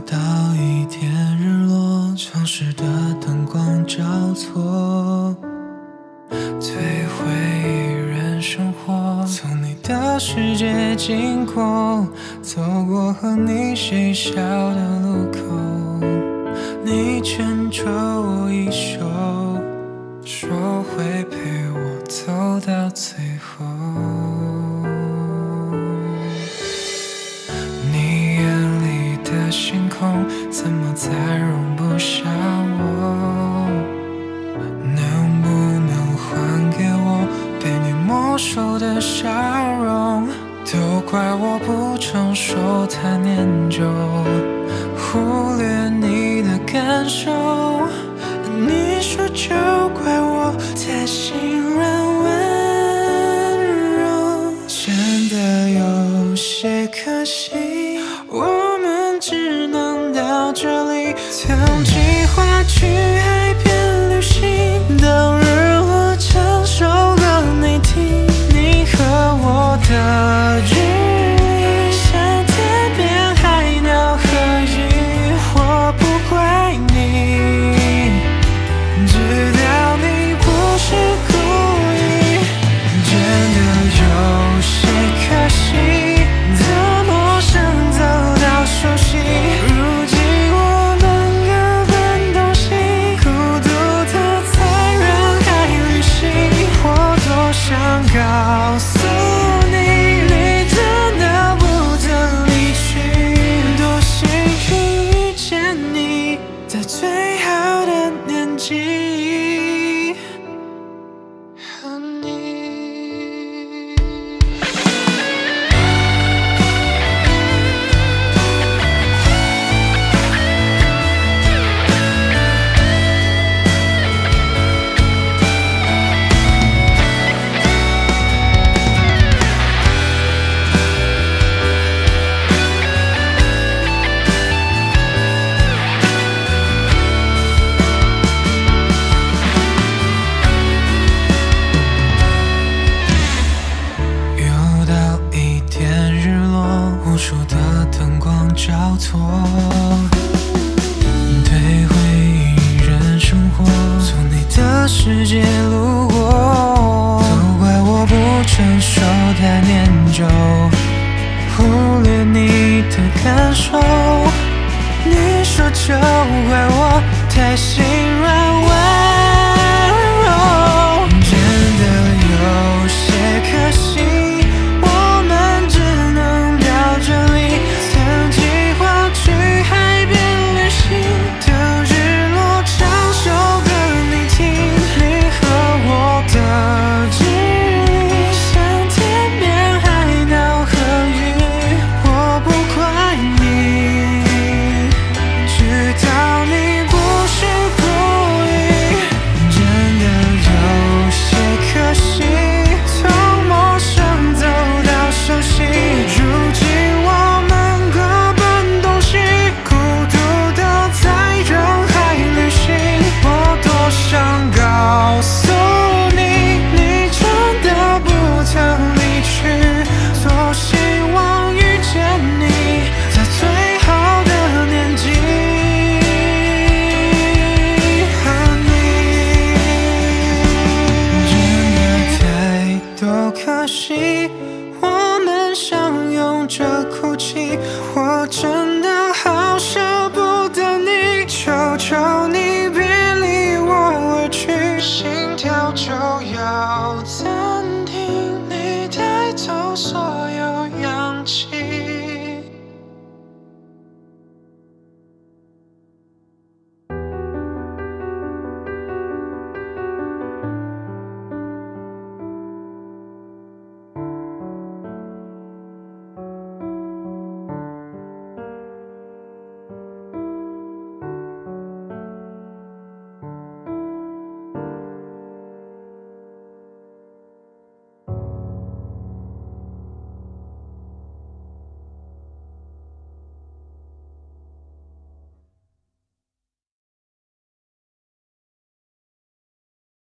到一天日落，城市的灯光交错，摧毁一人生活。从你的世界经过，走过和你嬉笑的路口，你牵着我衣袖，说会陪我走到最后。 星空怎么才容不下我？能不能还给我被你没收的笑容？都怪我不成熟，太念旧，忽略你的感受。你说就怪我太心软温柔，真的有些可惜。我 只能到这里。曾计划去海边旅行，到日落唱首歌你听。你和我的距离，像天边海鸟和鱼，我不怪你，知道你不是故意，真的有些可惜。 告诉你，你真的不曾离去。多幸运遇见你，在最好的年纪和你。交错，对回忆人生活，从你的世界路过，都怪我不成熟太念旧，忽略你的感受，你说就怪我太心软。